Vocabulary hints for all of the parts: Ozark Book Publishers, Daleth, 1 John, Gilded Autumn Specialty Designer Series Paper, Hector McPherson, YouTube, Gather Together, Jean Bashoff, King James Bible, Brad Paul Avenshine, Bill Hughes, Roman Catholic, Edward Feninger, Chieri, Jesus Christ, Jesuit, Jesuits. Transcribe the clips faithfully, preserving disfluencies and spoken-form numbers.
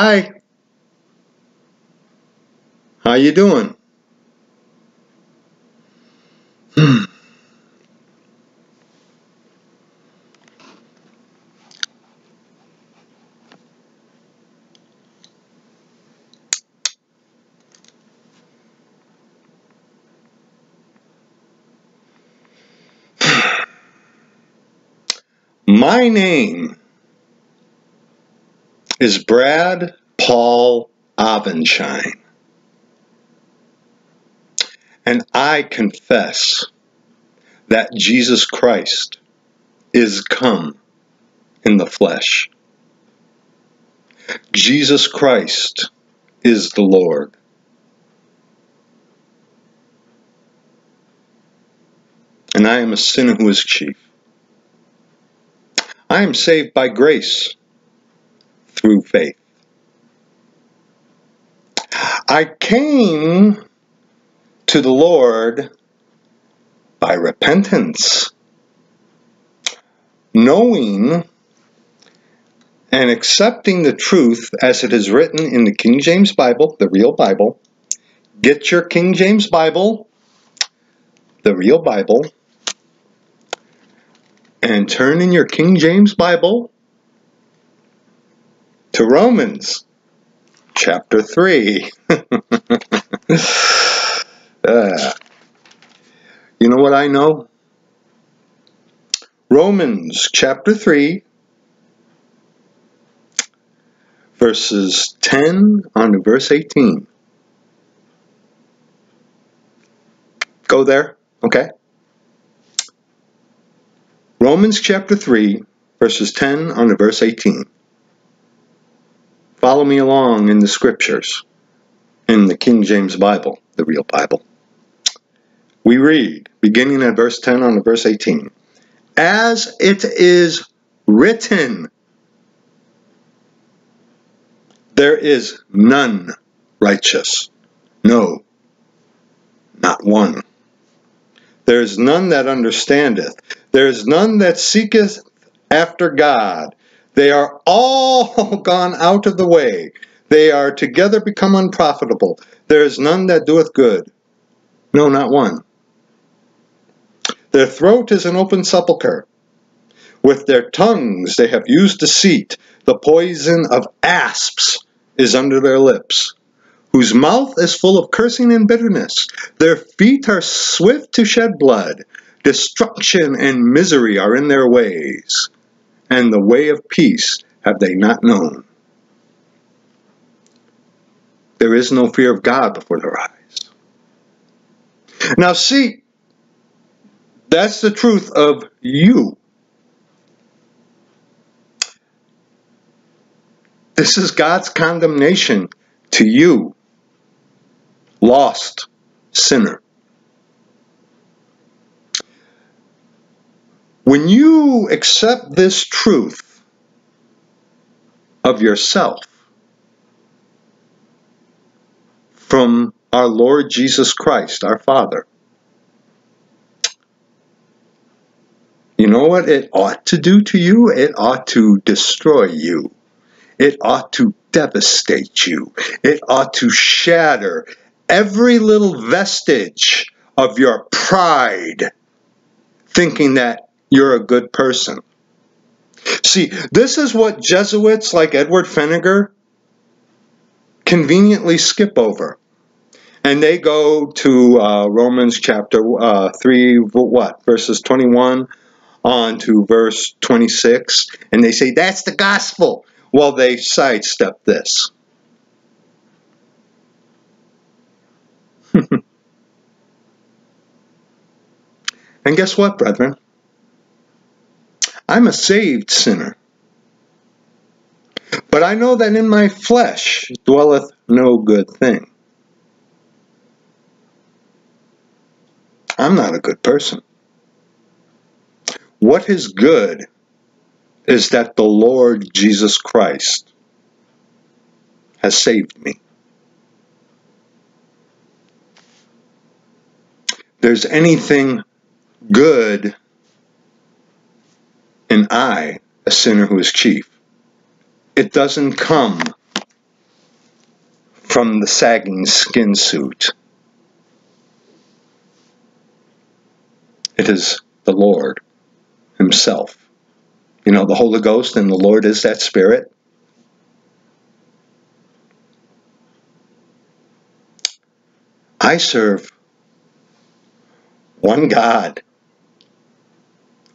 Hi. How you doing? Hmm. My name is Brad Paul Avenshine, and I confess that Jesus Christ is come in the flesh. Jesus Christ is the Lord. And I am a sinner who is chief. I am saved by grace through faith. I came to the Lord by repentance, knowing and accepting the truth as it is written in the King James Bible, the real Bible. Get your King James Bible, the real Bible, and turn in your King James Bible to Romans chapter three. uh, you know what I know? Romans chapter three, verses ten on to verse eighteen. Go there, okay? Romans chapter three, verses ten on to verse eighteen. Follow me along in the scriptures, in the King James Bible, the real Bible. We read, beginning at verse ten on to verse eighteen, as it is written, there is none righteous, no, not one. There is none that understandeth, there is none that seeketh after God. They are all gone out of the way. They are together become unprofitable. There is none that doeth good. No, not one. Their throat is an open sepulchre. With their tongues they have used deceit. The poison of asps is under their lips, whose mouth is full of cursing and bitterness. Their feet are swift to shed blood. Destruction and misery are in their ways, and the way of peace have they not known. There is no fear of God before their eyes. Now see, that's the truth of you. This is God's condemnation to you, lost sinner. When you accept this truth of yourself from our Lord Jesus Christ, our Father, you know what it ought to do to you? It ought to destroy you. It ought to devastate you. It ought to shatter every little vestige of your pride, thinking that you're a good person. See, this is what Jesuits like Edward Feninger conveniently skip over. And they go to uh, Romans chapter uh, three, what? Verses twenty-one on to verse twenty-six. And they say, that's the gospel. Well, they sidestep this. And guess what, brethren? I'm a saved sinner, but I know that in my flesh dwelleth no good thing. I'm not a good person. What is good is that the Lord Jesus Christ has saved me. There's anything good and I, a sinner who is chief. It doesn't come from the sagging skin suit. It is the Lord himself. You know, the Holy Ghost and the Lord is that Spirit. I serve one God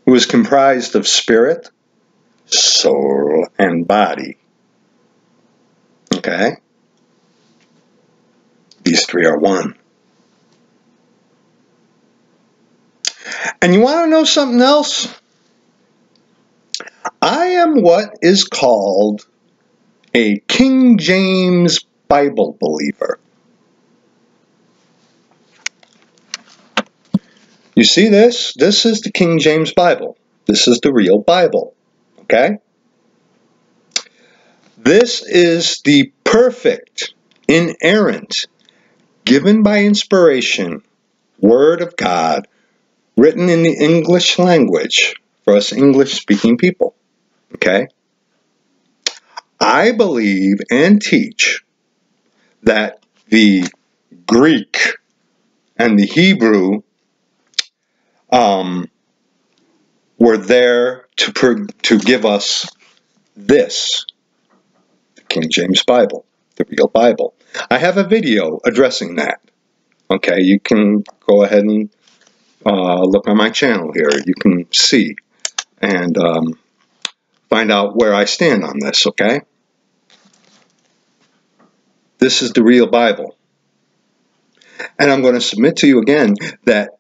who is comprised of spirit, soul, and body. Okay? These three are one. And you want to know something else? I am what is called a King James Bible believer. You see this? This is the King James Bible. This is the real Bible. Okay? This is the perfect, inerrant, given by inspiration, Word of God, written in the English language for us English-speaking people. Okay? I believe and teach that the Greek and the Hebrew Um, were there to, per, to give us this, the King James Bible, the real Bible. I have a video addressing that. Okay, you can go ahead and uh, look on my channel here. You can see and um, find out where I stand on this, okay? This is the real Bible. And I'm going to submit to you again that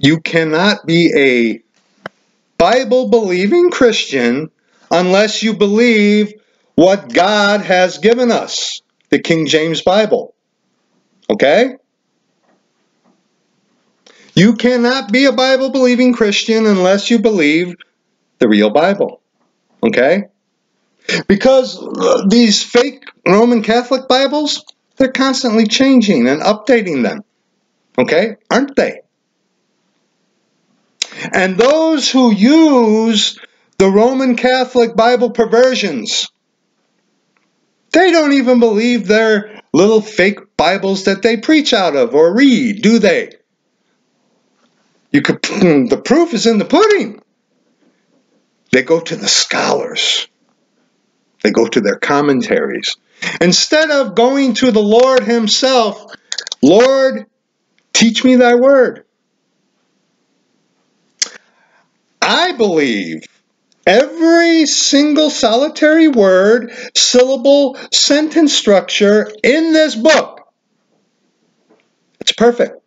you cannot be a Bible-believing Christian unless you believe what God has given us, the King James Bible. Okay? You cannot be a Bible-believing Christian unless you believe the real Bible. Okay? Because these fake Roman Catholic Bibles, they're constantly changing and updating them. Okay? Aren't they? And those who use the Roman Catholic Bible perversions, they don't even believe their little fake Bibles that they preach out of or read, do they? You could, the proof is in the pudding. They go to the scholars. They go to their commentaries. Instead of going to the Lord himself, Lord, teach me thy word. I believe every single solitary word, syllable, sentence structure in this book. It's perfect.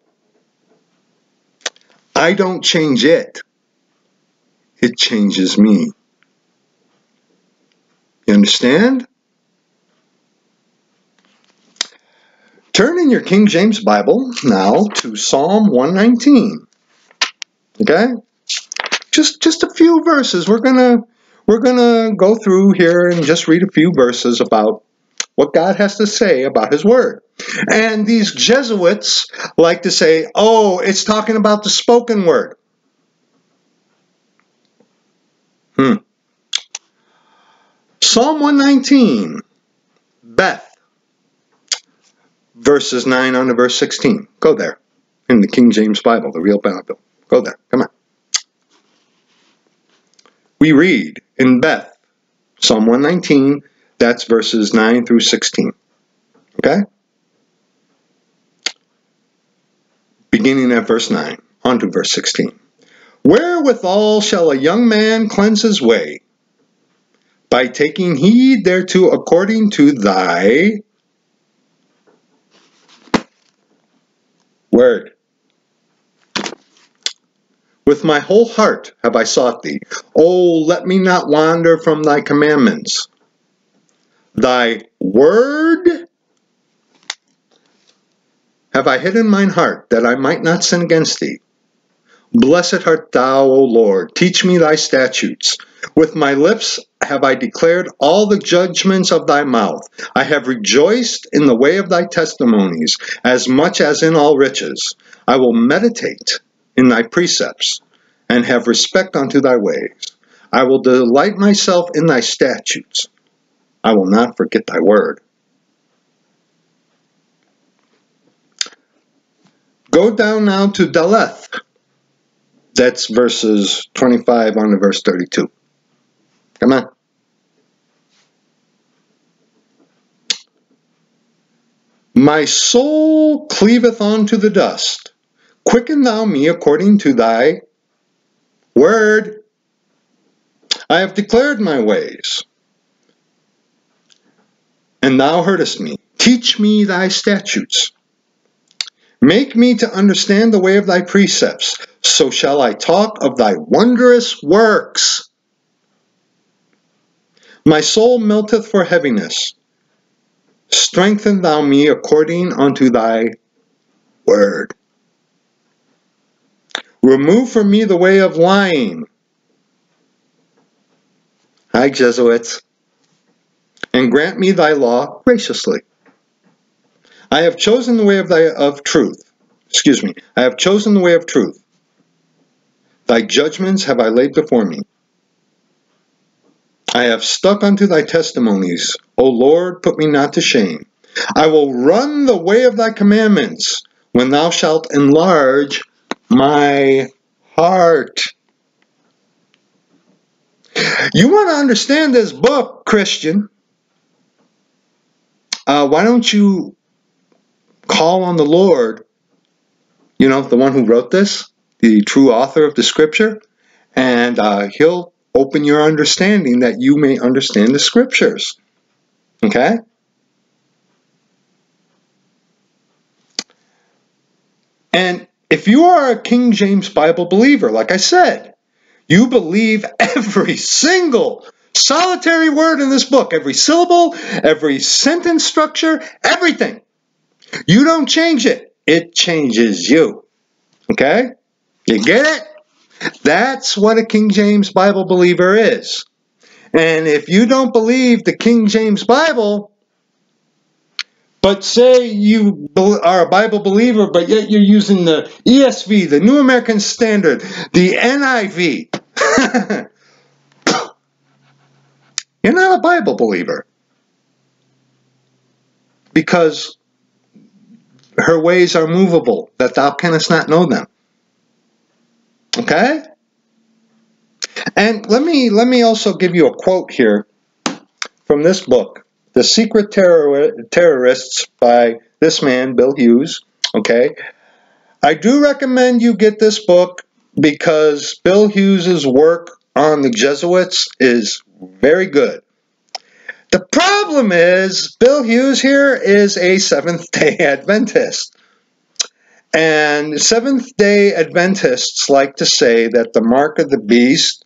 I don't change it. It changes me. You understand? Turn in your King James Bible now to Psalm one nineteen. Okay? Just, just a few verses. We're gonna, we're gonna go through here and just read a few verses about what God has to say about his word. And these Jesuits like to say, oh, it's talking about the spoken word. Hmm. Psalm one nineteen, Beth, verses nine on to verse sixteen. Go there. In the King James Bible, the real Bible. Go there. Come on. We read in Beth, Psalm one nineteen, that's verses nine through sixteen. Okay? Beginning at verse nine, on to verse sixteen. Wherewithal shall a young man cleanse his way? By taking heed thereto according to thy word. With my whole heart have I sought thee. O, let me not wander from thy commandments. Thy word have I hid in mine heart, that I might not sin against thee. Blessed art thou, O Lord. Teach me thy statutes. With my lips have I declared all the judgments of thy mouth. I have rejoiced in the way of thy testimonies, as much as in all riches. I will meditate in thy precepts, and have respect unto thy ways. I will delight myself in thy statutes. I will not forget thy word. Go down now to Daleth. That's verses twenty-five on to verse thirty-two. Come on. My soul cleaveth unto the dust. Quicken thou me according to thy word. I have declared my ways, and thou heardest me. Teach me thy statutes. Make me to understand the way of thy precepts, so shall I talk of thy wondrous works. My soul melteth for heaviness. Strengthen thou me according unto thy word. Remove from me the way of lying. Hi, Jesuits. And grant me thy law graciously. I have chosen the way of thy of truth. Excuse me. I have chosen the way of truth. Thy judgments have I laid before me. I have stuck unto thy testimonies. O Lord, put me not to shame. I will run the way of thy commandments, when thou shalt enlarge my heart. You want to understand this book, Christian? Uh, why don't you call on the Lord, you know, the one who wrote this, the true author of the Scripture, and uh, he'll open your understanding that you may understand the Scriptures. Okay? And if you are a King James Bible believer, like I said, you believe every single solitary word in this book, every syllable, every sentence structure, everything. You don't change it. It changes you. Okay? You get it? That's what a King James Bible believer is. And if you don't believe the King James Bible, but say you are a Bible believer, but yet you're using the E S V, the New American Standard, the N I V, you're not a Bible believer, because her ways are movable, that thou canst not know them. Okay? And let me let me also give you a quote here from this book, The Secret Terror Terrorists, by this man, Bill Hughes. Okay? I do recommend you get this book, because Bill Hughes's work on the Jesuits is very good. The problem is, Bill Hughes here is a Seventh-day Adventist. And Seventh-day Adventists like to say that the mark of the beast,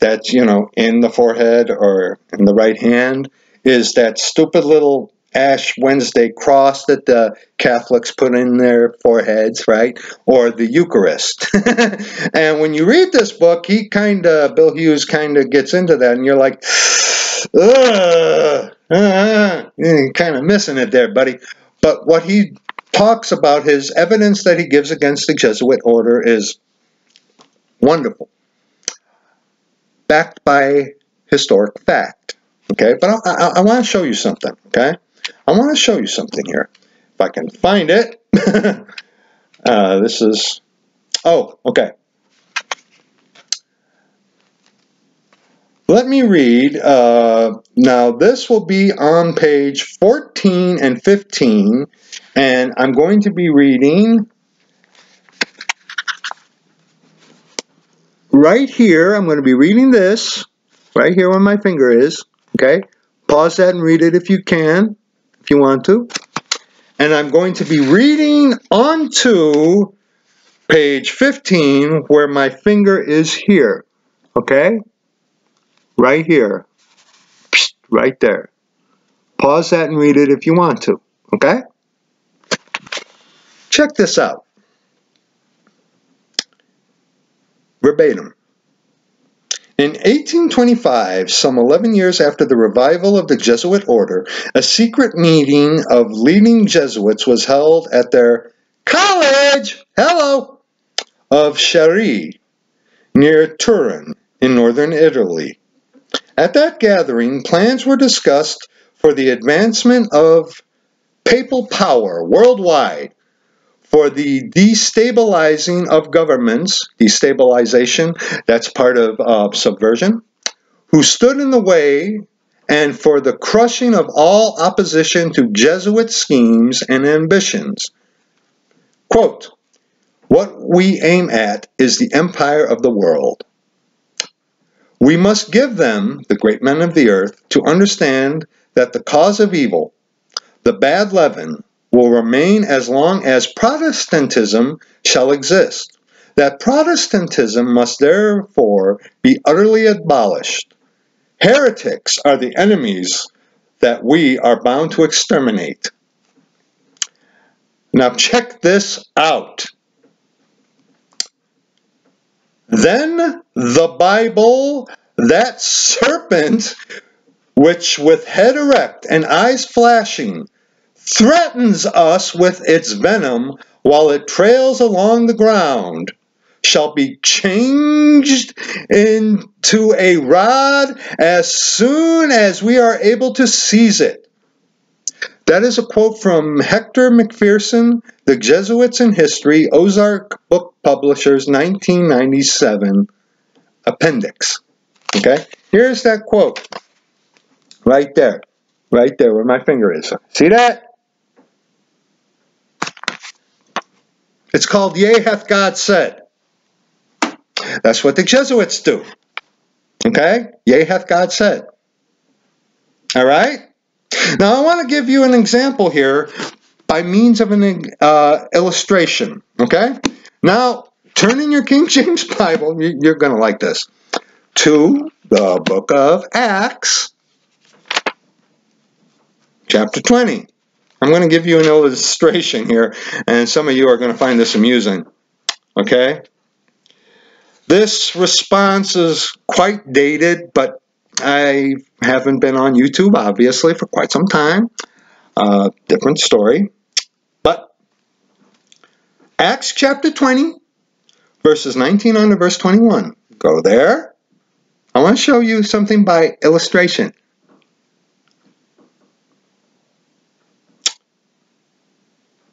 that's, you know, in the forehead or in the right hand, is that stupid little Ash Wednesday cross that the Catholics put in their foreheads, right? Or the Eucharist. And when you read this book, he kind of, Bill Hughes kind of gets into that, and you're like, ugh, uh, you're kind of missing it there, buddy. But what he talks about, his evidence that he gives against the Jesuit order, is wonderful. Backed by historic fact. Okay, but I, I, I want to show you something, okay? I want to show you something here. If I can find it. uh, this is... Oh, okay. Let me read. Uh, now, this will be on page fourteen and fifteen, and I'm going to be reading... Right here, I'm going to be reading this, right here where my finger is, okay? Pause that and read it if you can. If you want to. And I'm going to be reading onto page fifteen where my finger is here. Okay? Right here. Right there. Pause that and read it if you want to. Okay? Check this out. Verbatim. In eighteen twenty-five, some eleven years after the revival of the Jesuit order, a secret meeting of leading Jesuits was held at their college, hello, of Chieri, near Turin, in northern Italy. At that gathering, plans were discussed for the advancement of papal power worldwide, for the destabilizing of governments, destabilization, that's part of uh, subversion, who stood in the way, and for the crushing of all opposition to Jesuit schemes and ambitions. Quote, what we aim at is the empire of the world. We must give them, the great men of the earth, to understand that the cause of evil, the bad leaven, will remain as long as Protestantism shall exist. That Protestantism must therefore be utterly abolished. Heretics are the enemies that we are bound to exterminate. Now check this out. Then the Bible, that serpent, which with head erect and eyes flashing, threatens us with its venom while it trails along the ground, shall be changed into a rod as soon as we are able to seize it. That is a quote from Hector McPherson, The Jesuits in History, Ozark Book Publishers, nineteen ninety-seven, Appendix. Okay, here's that quote. Right there. Right there where my finger is. See that? It's called, Yea, hath God said. That's what the Jesuits do. Okay? Yea, hath God said. All right? Now, I want to give you an example here by means of an uh, illustration. Okay? Now, turn in your King James Bible. You're going to like this. To the book of Acts, chapter twenty. I'm going to give you an illustration here, and some of you are going to find this amusing. Okay? This response is quite dated, but I haven't been on YouTube, obviously, for quite some time. Uh, different story. But Acts chapter twenty, verses nineteen on to verse twenty-one. Go there. I want to show you something by illustration.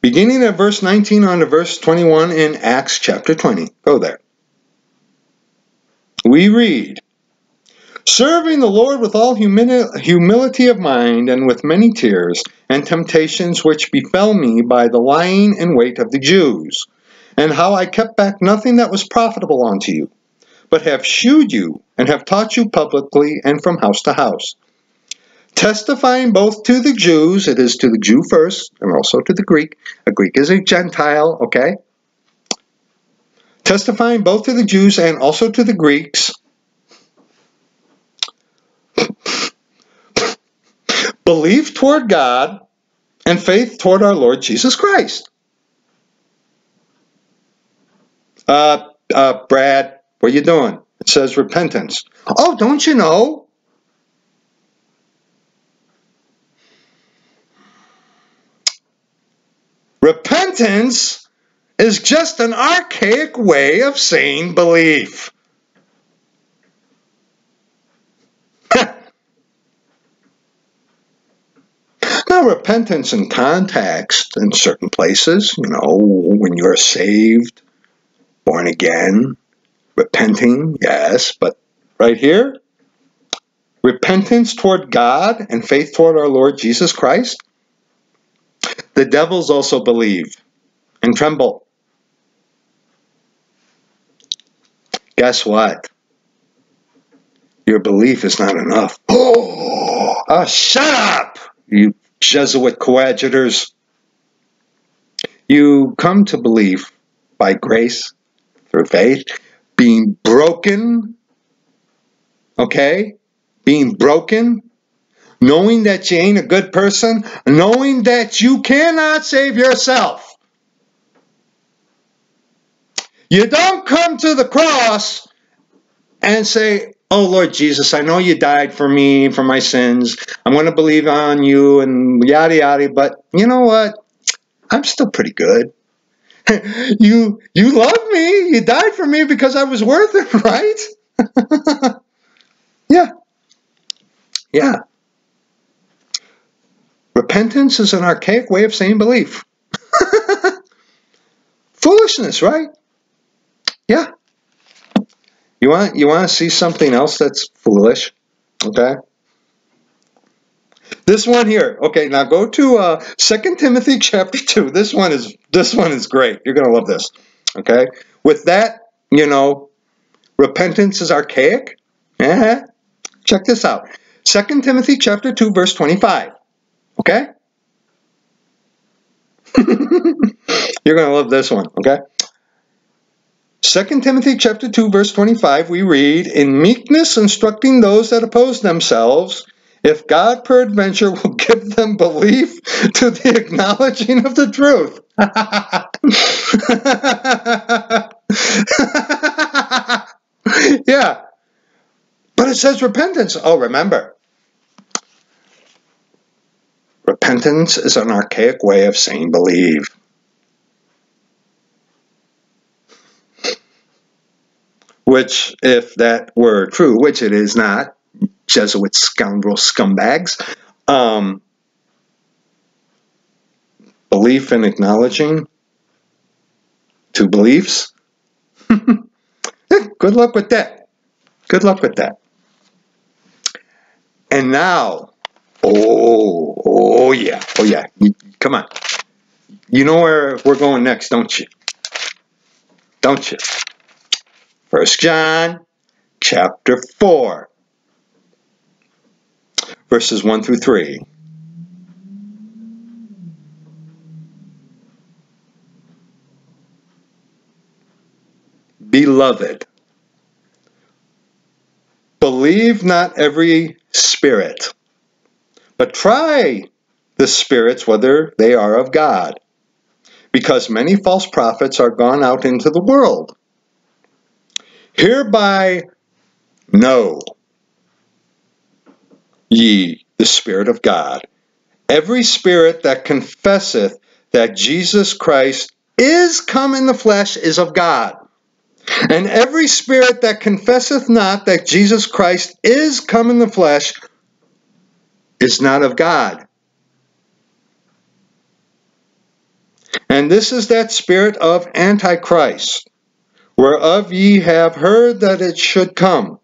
Beginning at verse nineteen on to verse twenty-one in Acts chapter twenty. Go there. We read, serving the Lord with all humili humility of mind and with many tears and temptations which befell me by the lying in wait of the Jews, and how I kept back nothing that was profitable unto you, but have shewed you and have taught you publicly and from house to house, testifying both to the Jews, it is to the Jew first, and also to the Greek. A Greek is a Gentile, okay? Testifying both to the Jews and also to the Greeks, belief toward God and faith toward our Lord Jesus Christ. Uh, uh, Brad, what are you doing? It says repentance. Oh, don't you know? Repentance is just an archaic way of saying belief. Now, repentance in context in certain places, you know, when you're saved, born again, repenting, yes, but right here, repentance toward God and faith toward our Lord Jesus Christ. The devils also believe and tremble. Guess what? Your belief is not enough. Oh, oh, shut up, you Jesuit coadjutors. You come to believe by grace, through faith, being broken, okay? Being broken. Knowing that you ain't a good person, knowing that you cannot save yourself. You don't come to the cross and say, oh, Lord Jesus, I know you died for me, for my sins. I'm going to believe on you and yada, yada, but you know what? I'm still pretty good. you you love me. You died for me because I was worth it, right? Yeah. Yeah. Repentance is an archaic way of saying belief. Foolishness, right? Yeah. You want, you want to see something else that's foolish? Okay. This one here. Okay, now go to uh, Second Timothy chapter two. This one is this one is great. You're going to love this. Okay? With that, you know, repentance is archaic. Uh-huh. Check this out. Second Timothy chapter two, verse twenty-five. Okay? You're going to love this one, okay? Second Timothy chapter two, verse twenty-five, we read, "In meekness instructing those that oppose themselves, if God peradventure will give them belief to the acknowledging of the truth." Yeah. But it says repentance. Oh, remember. Repentance is an archaic way of saying believe. Which, if that were true, which it is not, Jesuit scoundrel scumbags, um, belief in acknowledging two beliefs. Good luck with that. Good luck with that. And now, oh, oh yeah, oh yeah, come on. You know where we're going next, don't you? Don't you? First John chapter four, verses one through three. Beloved, believe not every spirit, but try the spirits whether they are of God, because many false prophets are gone out into the world. Hereby know ye the Spirit of God, every spirit that confesseth that Jesus Christ is come in the flesh is of God, and every spirit that confesseth not that Jesus Christ is come in the flesh is not of God. And this is that spirit of Antichrist, whereof ye have heard that it should come,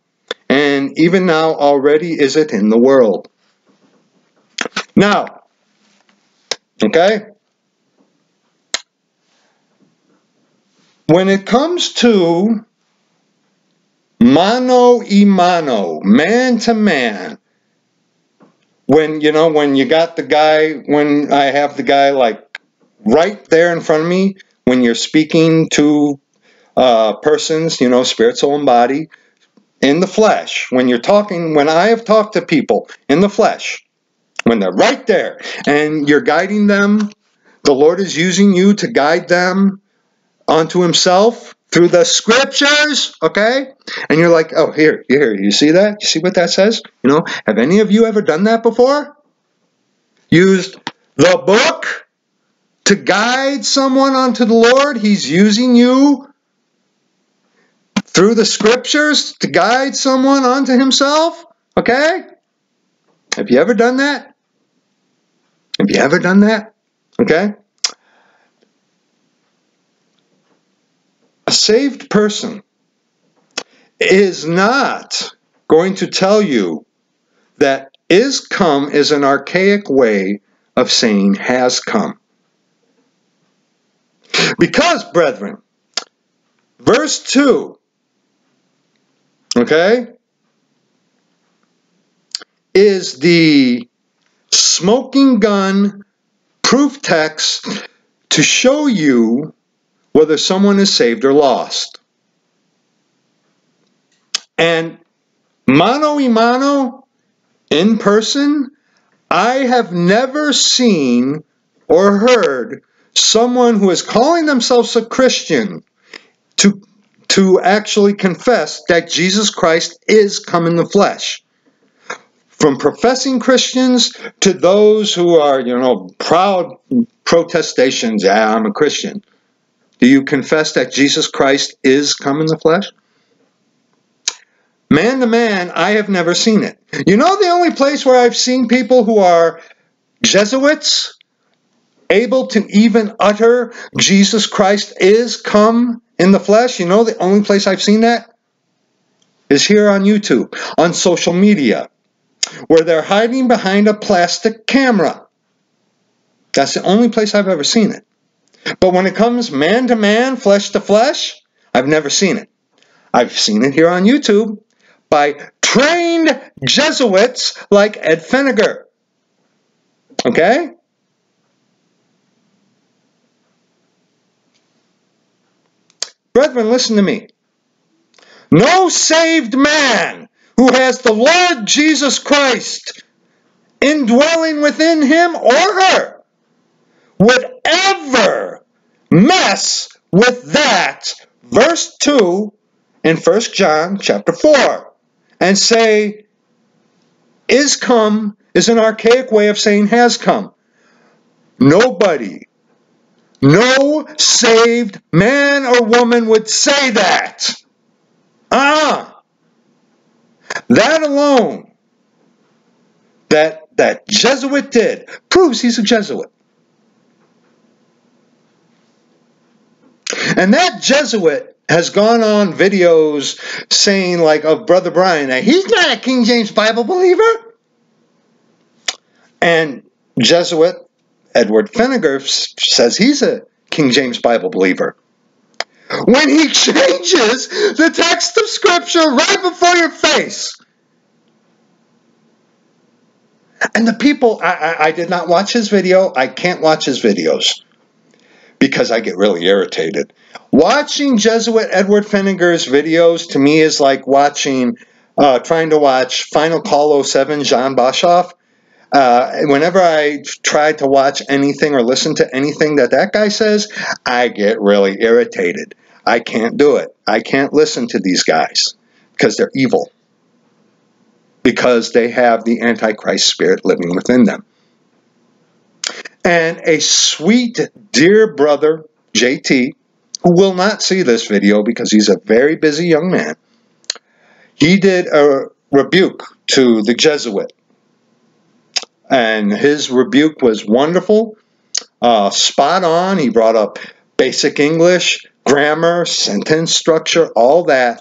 and even now already is it in the world. Now, okay, when it comes to mano y mano, man to man, when, you know, when you got the guy, when I have the guy, like, right there in front of me, when you're speaking to Uh, persons, you know, spirit, soul, and body, in the flesh. When you're talking, when I have talked to people in the flesh, when they're right there, and you're guiding them, the Lord is using you to guide them onto Himself through the Scriptures, okay? And you're like, oh, here, here, you see that? You see what that says? You know, have any of you ever done that before? Used the book to guide someone onto the Lord? He's using you through the Scriptures to guide someone onto Himself, okay? Have you ever done that? Have you ever done that? Okay? A saved person is not going to tell you that is come is an archaic way of saying has come. Because, brethren, verse two, okay, is the smoking gun proof text to show you whether someone is saved or lost. And mano y mano, in person, I have never seen or heard someone who is calling themselves a Christian to to actually confess that Jesus Christ is come in the flesh. From professing Christians to those who are, you know, proud protestations, yeah, I'm a Christian. Do you confess that Jesus Christ is come in the flesh? Man to man, I have never seen it. You know the only place where I've seen people who are Jesuits able to even utter Jesus Christ is come in the flesh. You know, the only place I've seen that is here on YouTube, on social media, where they're hiding behind a plastic camera. That's the only place I've ever seen it. But when it comes man to man, flesh to flesh, I've never seen it. I've seen it here on YouTube by trained Jesuits like Ed Feninger. Okay? Brethren, listen to me. No saved man who has the Lord Jesus Christ indwelling within him or her would ever mess with that verse two in First John chapter four and say, is come is an archaic way of saying has come. Nobody, no saved man or woman would say that. Ah, that alone, that that Jesuit did, proves he's a Jesuit. And that Jesuit has gone on videos saying, like, of Brother Brian, that he's not a King James Bible believer. And Jesuit Edward Feninger says he's a King James Bible believer. When he changes the text of Scripture right before your face. And the people, I, I, I did not watch his video. I can't watch his videos, because I get really irritated. Watching Jesuit Edward Feninger's videos to me is like watching, uh, trying to watch Final Call oh seven, Jean Bashoff. Uh, whenever I try to watch anything or listen to anything that that guy says, I get really irritated. I can't do it. I can't listen to these guys because they're evil. Because they have the Antichrist spirit living within them. And a sweet, dear brother, J T, who will not see this video because he's a very busy young man, he did a rebuke to the Jesuit. And his rebuke was wonderful, uh, spot on. He brought up basic English, grammar, sentence structure, all that.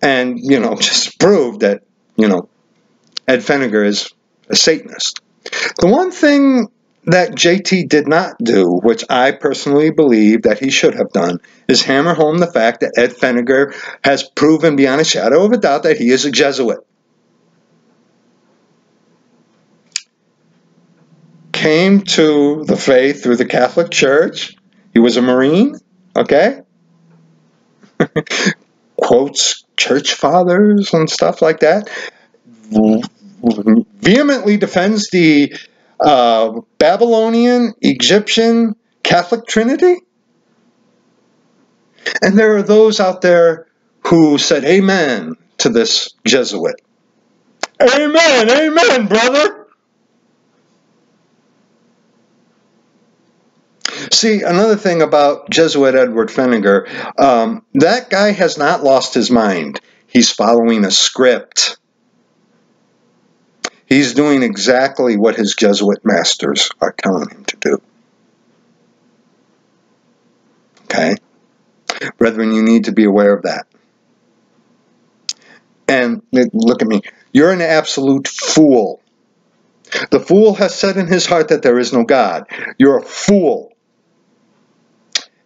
And, you know, just proved that, you know, Ed Feninger is a Satanist. The one thing that J T did not do, which I personally believe that he should have done, is hammer home the fact that Ed Feninger has proven beyond a shadow of a doubt that he is a Jesuit. Came to the faith through the Catholic Church. He was a Marine, okay? Quotes church fathers and stuff like that. Vehemently defends the Uh, Babylonian, Egyptian, Catholic Trinity? And there are those out there who said amen to this Jesuit. Amen, amen, brother! See, another thing about Jesuit Edward Feninger, um, that guy has not lost his mind. He's following a script. He's doing exactly what his Jesuit masters are telling him to do. Okay? Brethren, you need to be aware of that. And look at me. You're an absolute fool. The fool has said in his heart that there is no God. You're a fool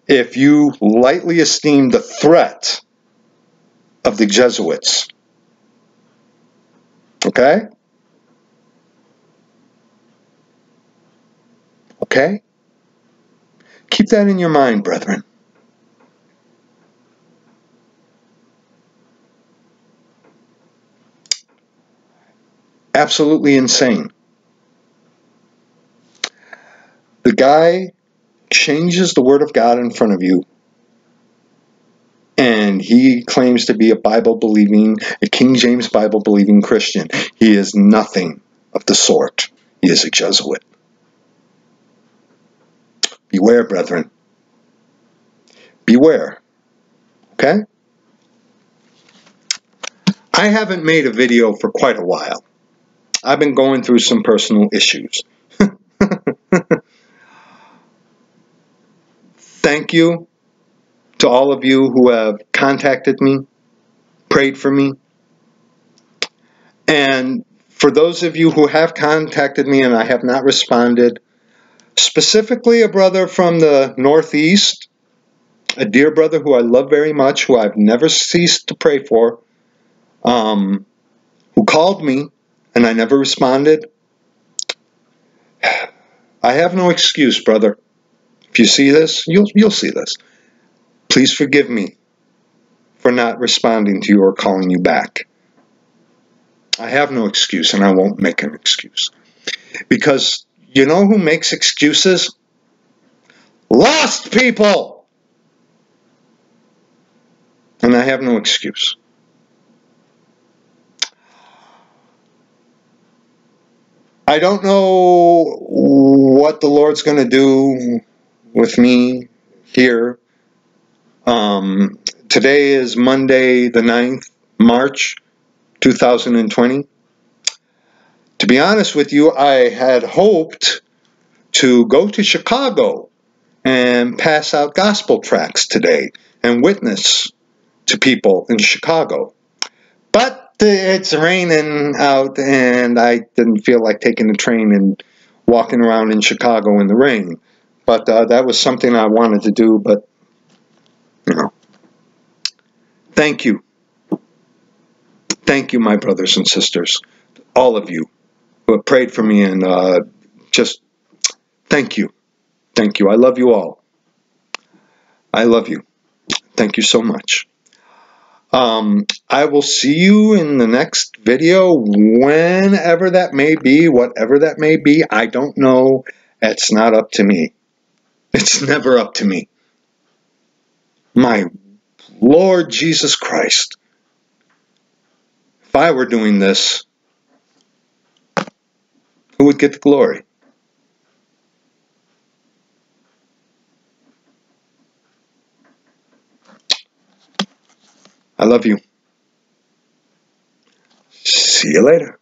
if you lightly esteem the threat of the Jesuits. Okay? Okay? Keep that in your mind, brethren. Absolutely insane. The guy changes the Word of God in front of you, and he claims to be a Bible-believing, a King James Bible-believing Christian. He is nothing of the sort. He is a Jesuit. Beware, brethren. Beware. Okay? I haven't made a video for quite a while. I've been going through some personal issues. thank you to all of you who have contacted me, prayed for me. And for those of you who have contacted me and I have not responded, specifically a brother from the Northeast, a dear brother who I love very much, who I've never ceased to pray for, um, who called me and I never responded. I have no excuse, brother. If you see this, you'll, you'll see this. Please forgive me for not responding to you or calling you back. I have no excuse, and I won't make an excuse. Because you know who makes excuses? Lost people! And I have no excuse. I don't know what the Lord's going to do with me here. Um, today is Monday the ninth of March two thousand twenty. To be honest with you, I had hoped to go to Chicago and pass out gospel tracts today and witness to people in Chicago. But it's raining out and I didn't feel like taking the train and walking around in Chicago in the rain. But uh, that was something I wanted to do, but, you know, thank you. Thank you, my brothers and sisters, all of you who have prayed for me, and uh, just thank you. Thank you. I love you all. I love you. Thank you so much. Um, I will see you in the next video, whenever that may be, whatever that may be. I don't know. It's not up to me. It's never up to me. My Lord Jesus Christ. If I were doing this, who would get the glory? I love you. See you later.